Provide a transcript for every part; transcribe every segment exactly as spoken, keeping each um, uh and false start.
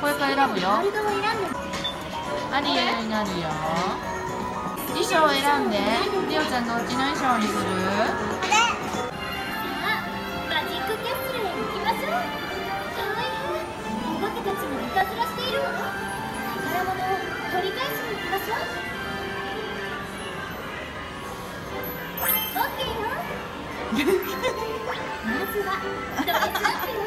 これから選ぶよ。アリエルになるよ。衣装を選んで、リオちゃんどっちの衣装にする？マジックキャッスルへ行きましょう。可愛いお化けたちにいたずらしている。宝物を取り返しに行きましょう。オッケーよ。まずはドレスアップよ。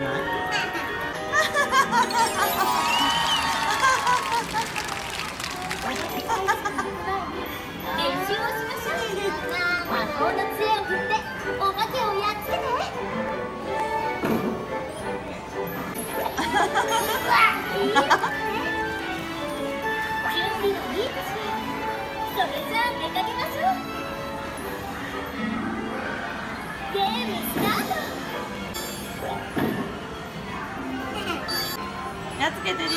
魔法の杖を振ってお化けをやっつけて。準備のいい年。それじゃあ出かけましょう。ゲームスタート。やっつけてるよ。リ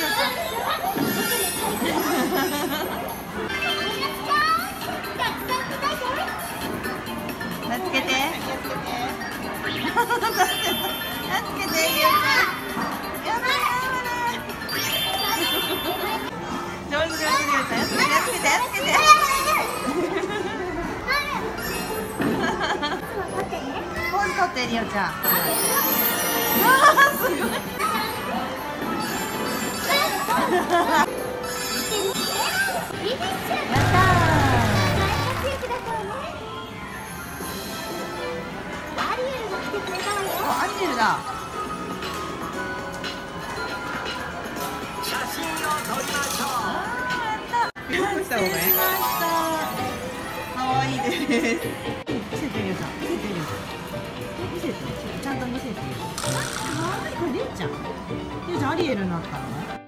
オちゃん。すごい。やったー。かわいいです。見せてリオちゃん、見せてリオちゃん、見せて、ちゃんと見せて。あ、これリオちゃん、リオちゃんアリエルになったの？